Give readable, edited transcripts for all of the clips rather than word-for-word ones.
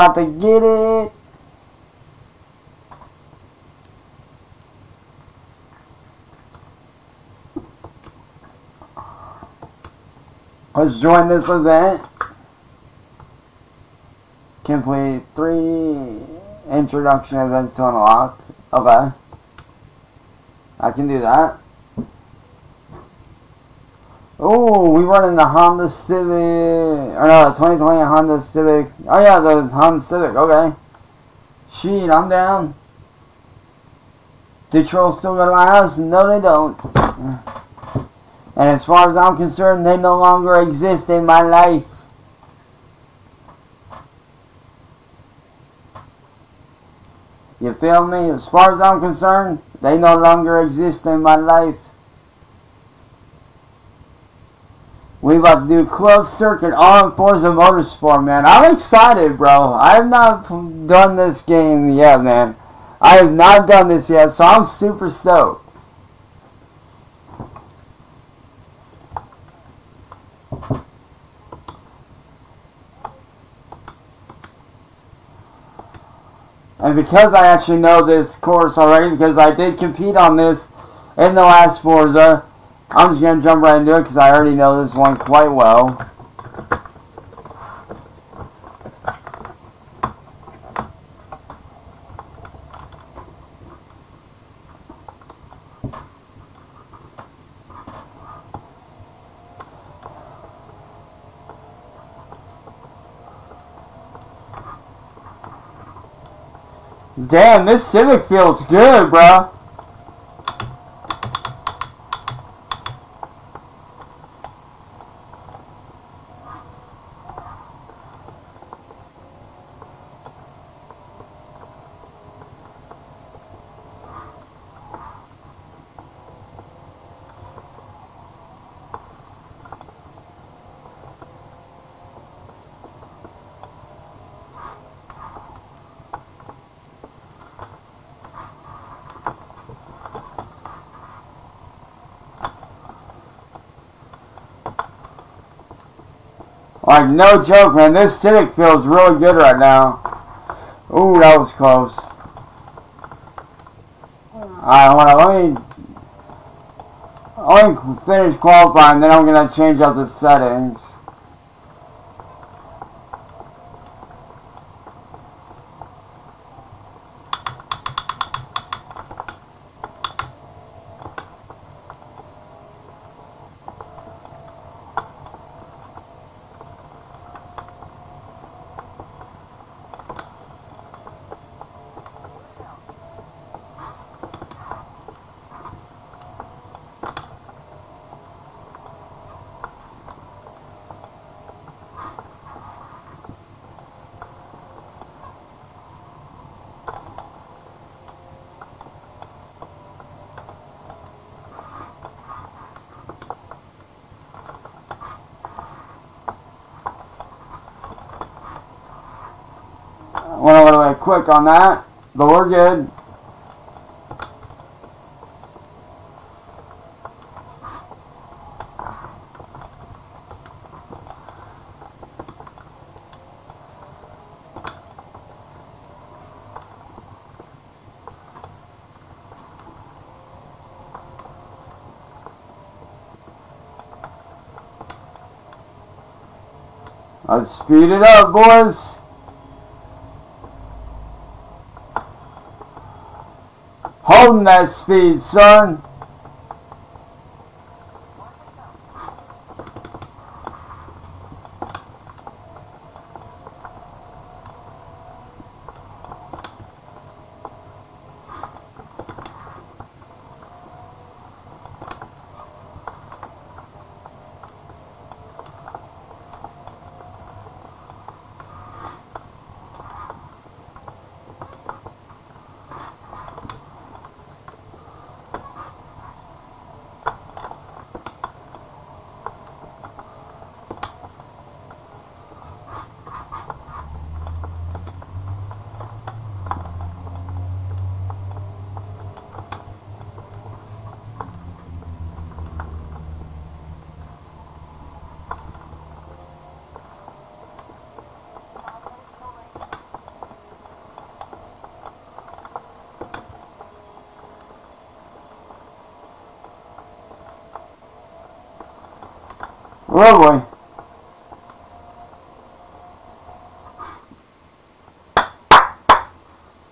About to get it. Let's join this event. Complete 3 introduction events to unlock. Okay. I can do that. Oh, we running the Honda Civic. Or no, the 2020 Honda Civic. Oh yeah, the Honda Civic. Okay. Shit, I'm down. Do trolls still go to my house? No, they don't. And as far as I'm concerned, they no longer exist in my life. You feel me? As far as I'm concerned, they no longer exist in my life. We about to do Club Circuit on Forza Motorsport, man. I'm excited, bro. I have not done this game yet, man. I have not done this yet, so I'm super stoked. And because I actually know this course already, because I did compete on this in the last Forza, I'm just going to jump right into it because I already know this one quite well. Damn, this Civic feels good, bro. Like, no joke, man. This Civic feels really good right now. Ooh, that was close. Alright, let me finish qualifying, then I'm going to change up the settings. Quick on that, but we're good. Let's speed it up, boys. Holding that speed, son. Lovely.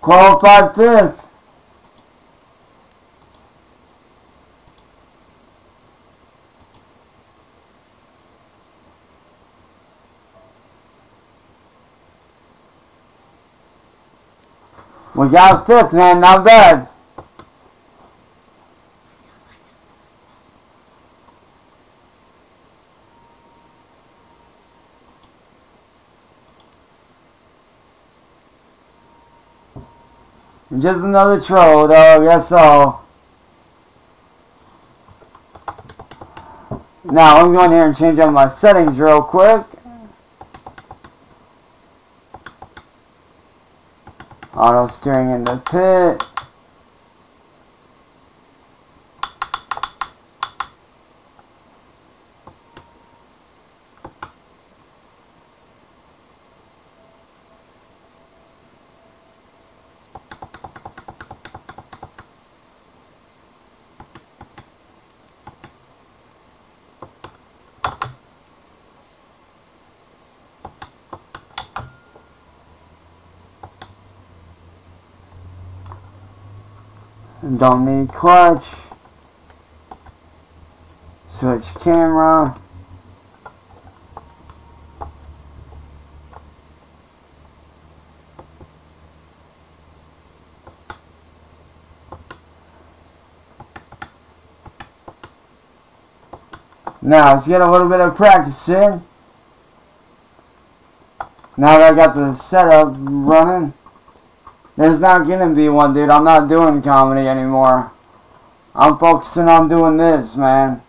Qualified 5th. We got 5th, man. Not bad. Just another troll, dog. That's all. Now I'm going here and change up my settings real quick. Auto steering in the pit. Don't need clutch. Switch camera. Now let's get a little bit of practice in. Now that I got the setup running. There's not gonna be one, dude. I'm not doing comedy anymore. I'm focusing on doing this, man.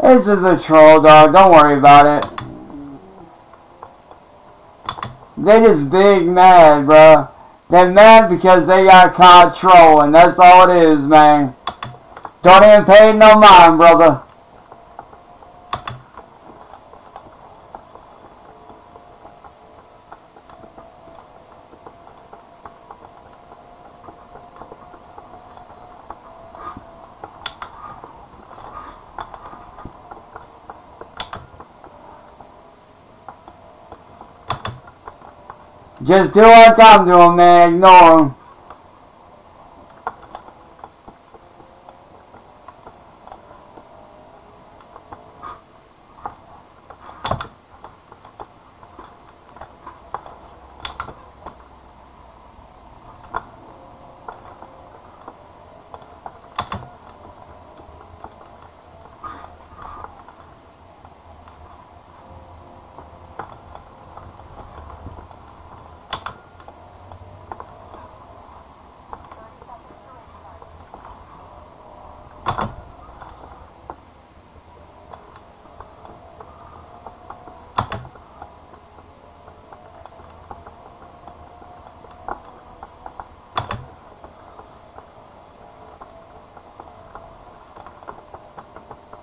It's just a troll, dog. Don't worry about it. They just big mad, bro. They're mad because they got caught trolling. That's all it is, man. Don't even pay no mind, brother. Just do like I'm doing, man. Ignore him.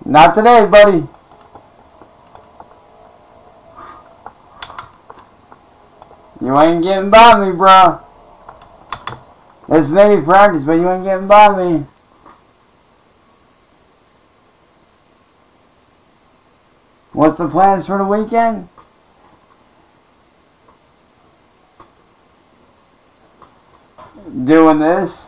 Not today, buddy. You ain't getting by me, bro. It's maybe practice, but you ain't getting by me. What's the plans for the weekend? doing this.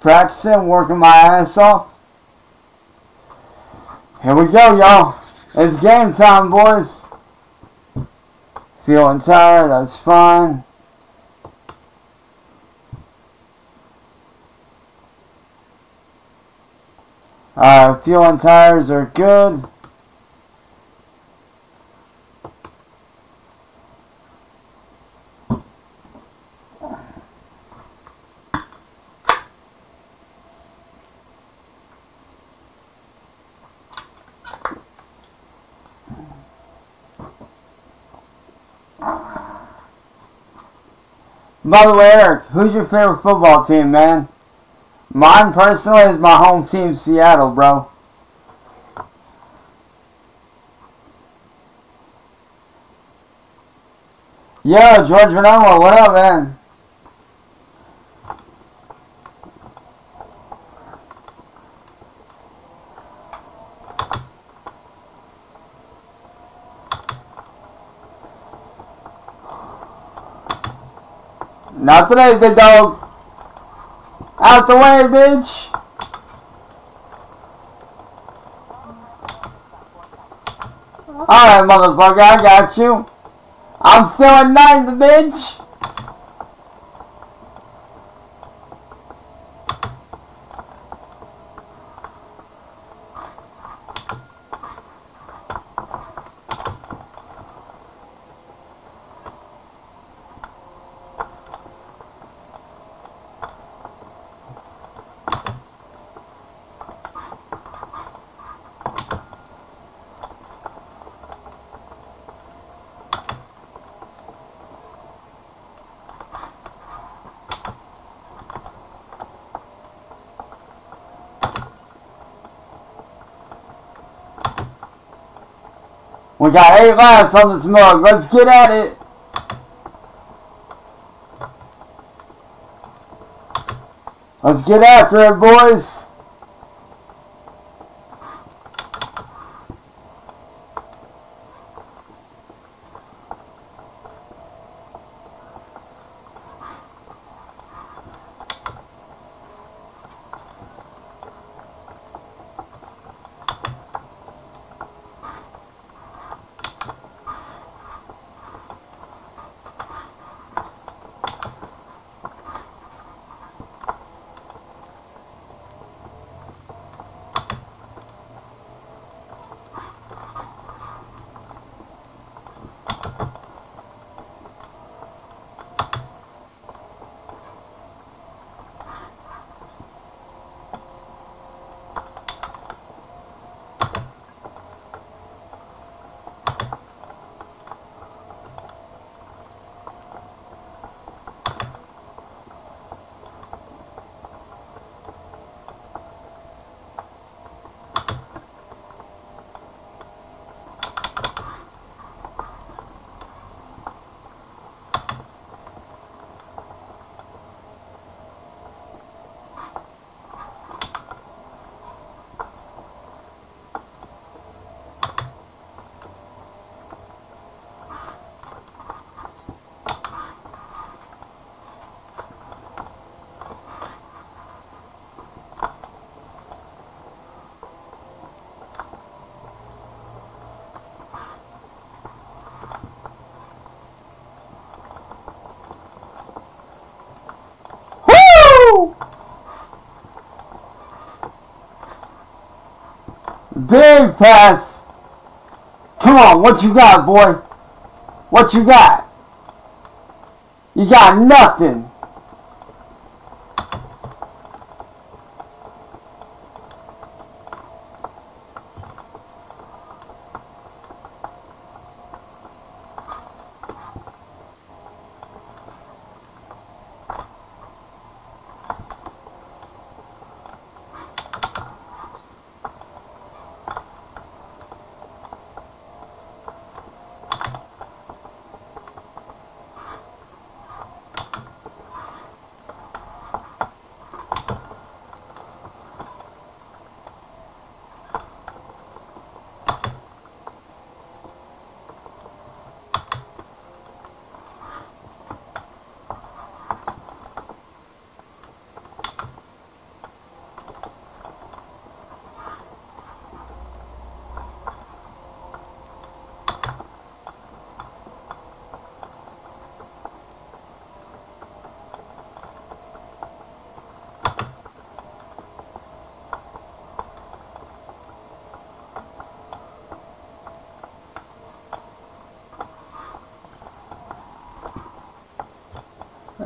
Practicing, working my ass off. Here we go, y'all. It's game time, boys. Feeling tired, that's fine. Fuel and tires are good. By the way, Eric, who's your favorite football team, man? Mine, personally, is my home team, Seattle, bro. Yo, George Renoma, what up, man? Not today, big dog. Out the way, bitch! Alright, motherfucker, I got you. I'm still in ninth, bitch! We got 8 laps on this mug. Let's get at it. Let's get after it, boys. Big pass. Come on, what you got, boy? What you got? You got nothing.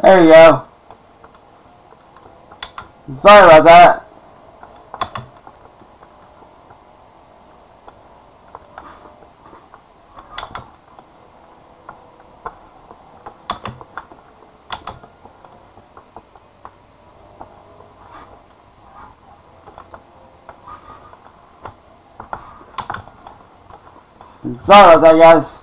There we go. Sorry about that. Sorry about that, guys.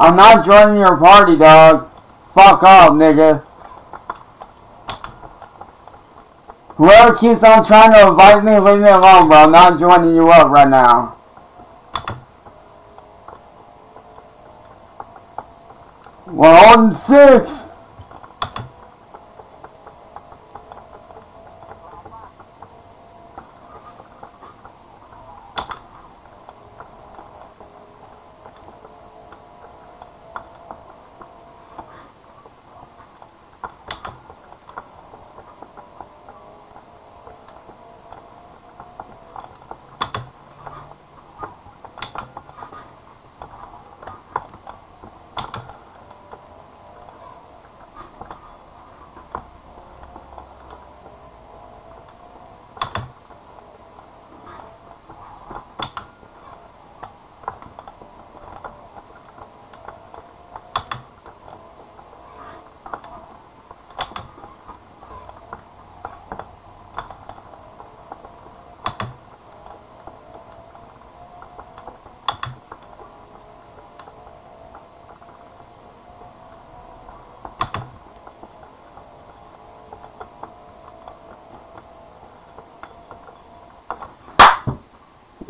I'm not joining your party, dog. Fuck off, nigga. Whoever keeps on trying to invite me, leave me alone, bro. I'm not joining you up right now. We're on sixth.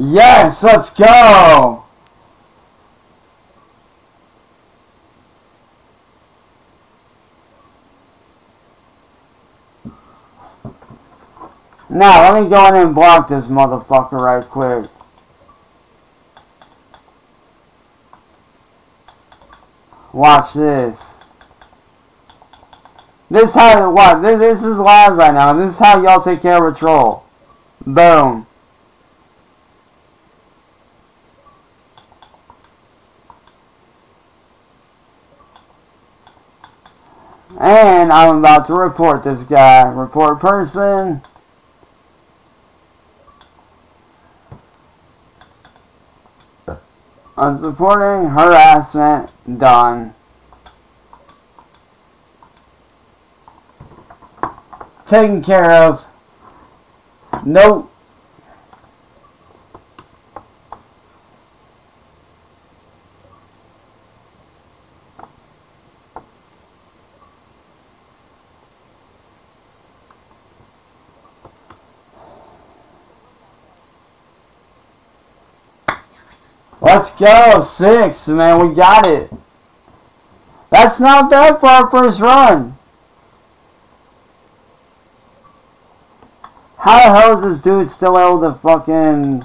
Yes, let's go! Now, let me go in and block this motherfucker right quick. Watch this. This is how, what? This is live right now. This is how y'all take care of a troll. Boom. And I'm about to report this guy. Report person. Unsupporting harassment done. Taken care of. Nope. Let's go, 6, man, we got it. That's not bad for our first run. How the hell is this dude still able to fucking...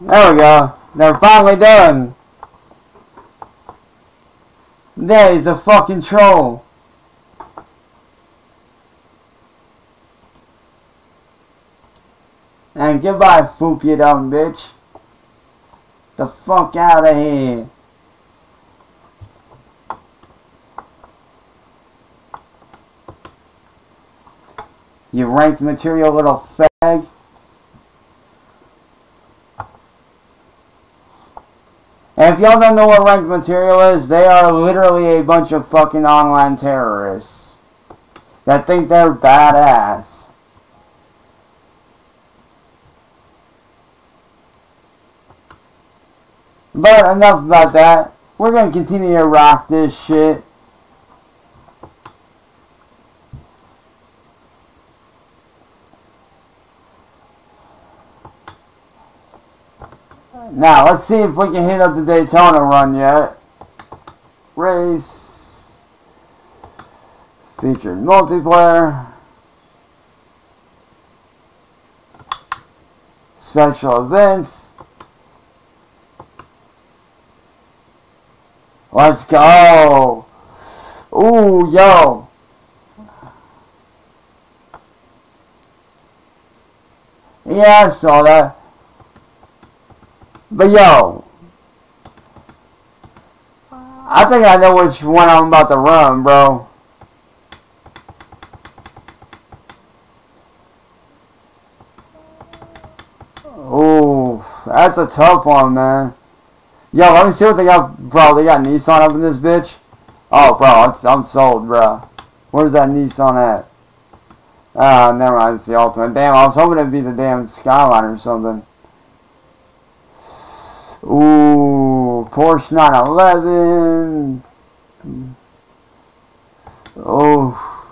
There we go. They're finally done. There is a fucking troll. And goodbye, Floop, you dumb bitch. The fuck out of here. You ranked material little fag. And if y'all don't know what ranked material is, they are literally a bunch of fucking online terrorists that think they're badass. But enough about that. We're gonna continue to rock this shit. Now, let's see if we can hit up the Daytona run yet. Race. Featured multiplayer. Special events. Let's go. Ooh, yo. Yeah, I saw that. But yo, I think I know which one I'm about to run, bro. Ooh, that's a tough one, man. Yo, let me see what they got. Bro, they got Nissan up in this bitch. Oh, bro, I'm sold, bro. Where's that Nissan at? Ah, never mind, it's the Ultimate. Damn, I was hoping it'd be the damn Skyline or something. Ooh, Porsche 911. Oh,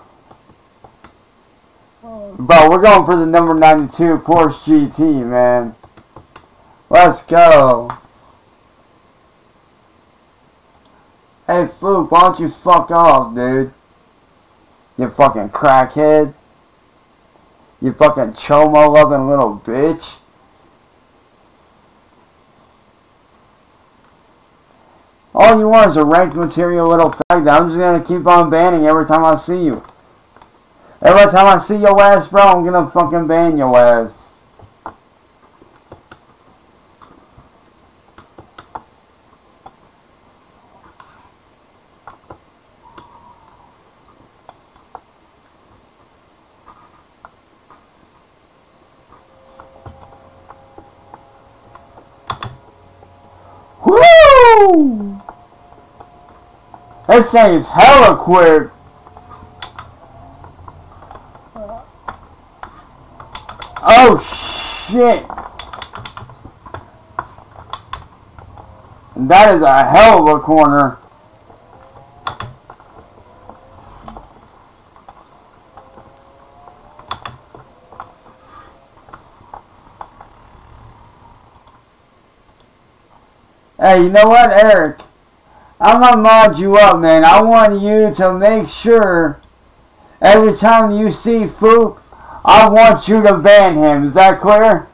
bro, we're going for the number 92 Porsche GT, man. Let's go. Hey, Floop, why don't you fuck off, dude? You fucking crackhead. You fucking chomo-loving little bitch. All you want is a ranked material little fag that I'm just going to keep on banning every time I see you. Every time I see your ass, bro, I'm going to fucking ban your ass. Woo! This thing is hella quick. Oh shit. That is a hell of a corner. Hey, you know what, Eric? I'm gonna mod you up, man. I want you to make sure every time you see Floop, I want you to ban him. Is that clear?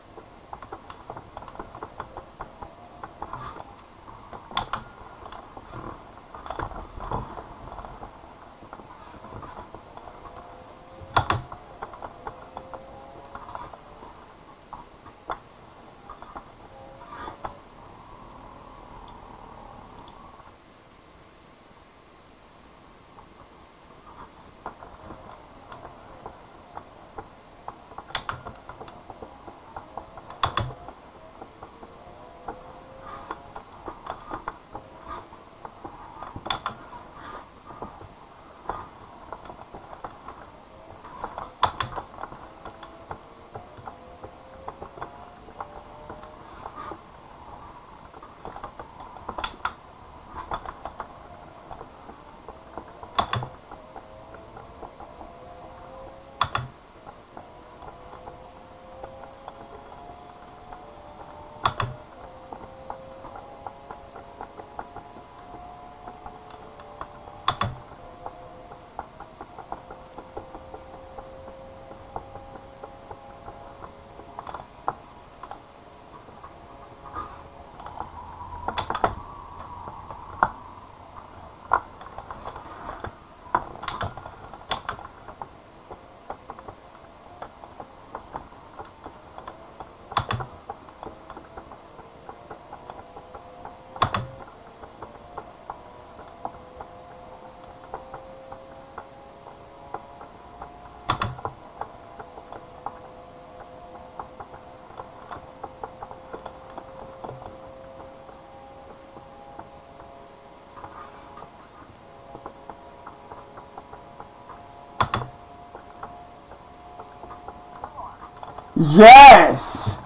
Yes!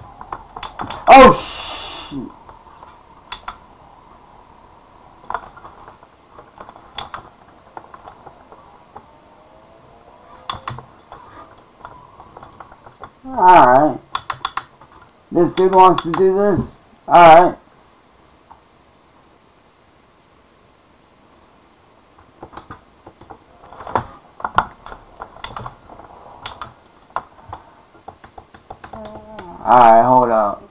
Oh, shoot. Alright. This dude wants to do this? Alright. Alright, hold up.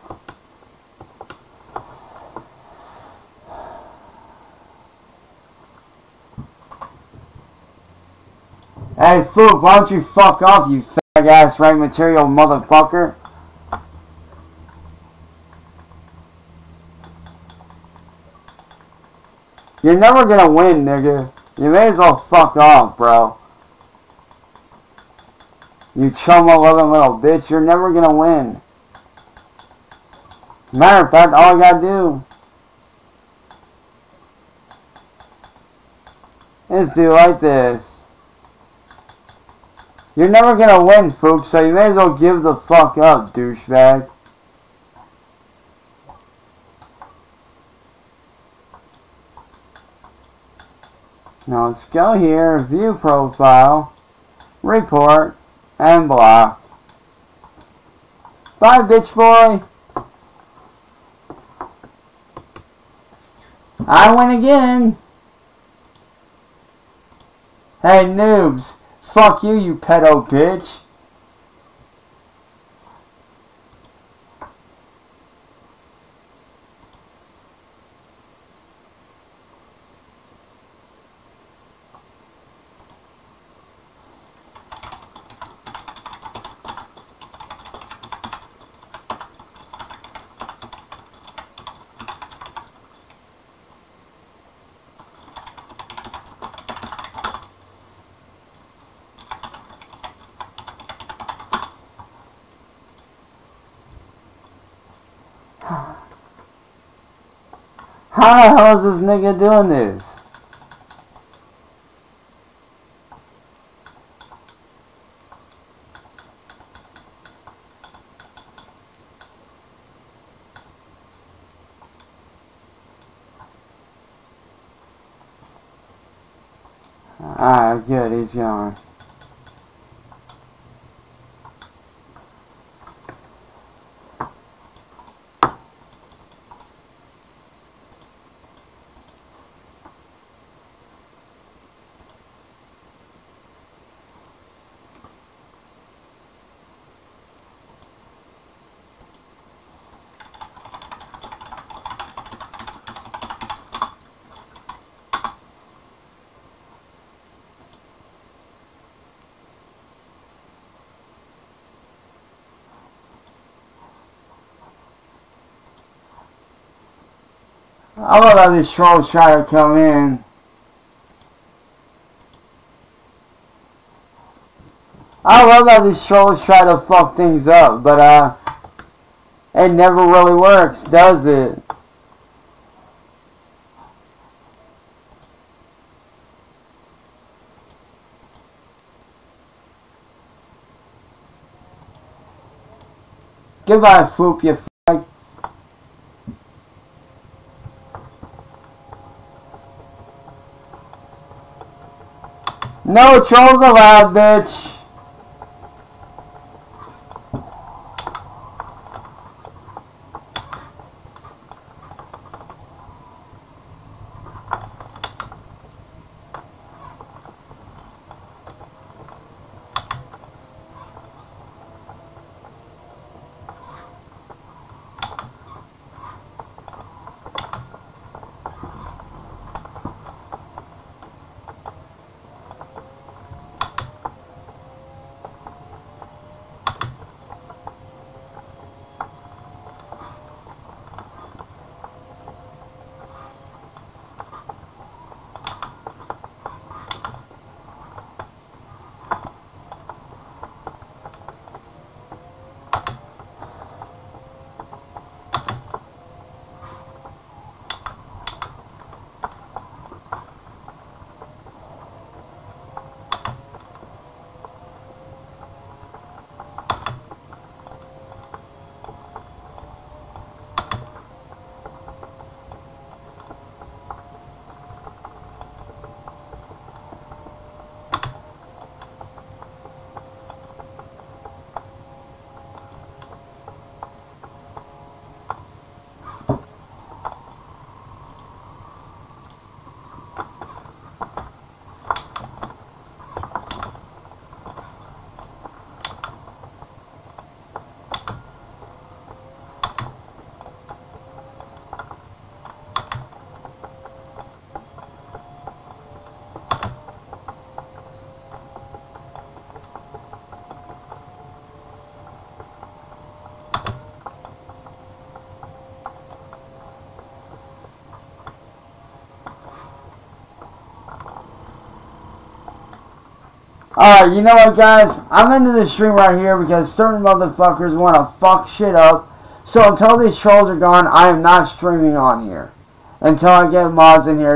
Hey, Floop, why don't you fuck off, you fag-ass ranked material motherfucker? You're never gonna win, nigga. You may as well fuck off, bro. You chum-loving little bitch, you're never gonna win. Matter of fact, all I gotta do is do like this. You're never gonna win, Foop, so you may as well give the fuck up, douchebag. Now let's go here, view profile, report, and block. Bye, bitch boy. I win again. Hey, noobs. Fuck you, you pedo bitch. How the hell is this nigga doing this? Alright, good, he's gone. I love how these trolls try to come in. I love how these trolls try to fuck things up, but it never really works, does it? Goodbye, Floop, you fag. No trolls allowed, bitch! Alright, you know what, guys? I'm ending this stream right here because certain motherfuckers want to fuck shit up. So until these trolls are gone, I am not streaming on here. Until I get mods in here.